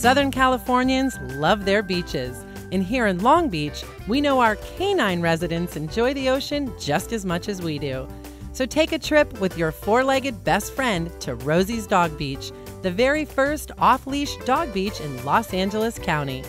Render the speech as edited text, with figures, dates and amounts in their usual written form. Southern Californians love their beaches, and here in Long Beach, we know our canine residents enjoy the ocean just as much as we do. So take a trip with your four-legged best friend to Rosie's Dog Beach, the very first off-leash dog beach in Los Angeles County.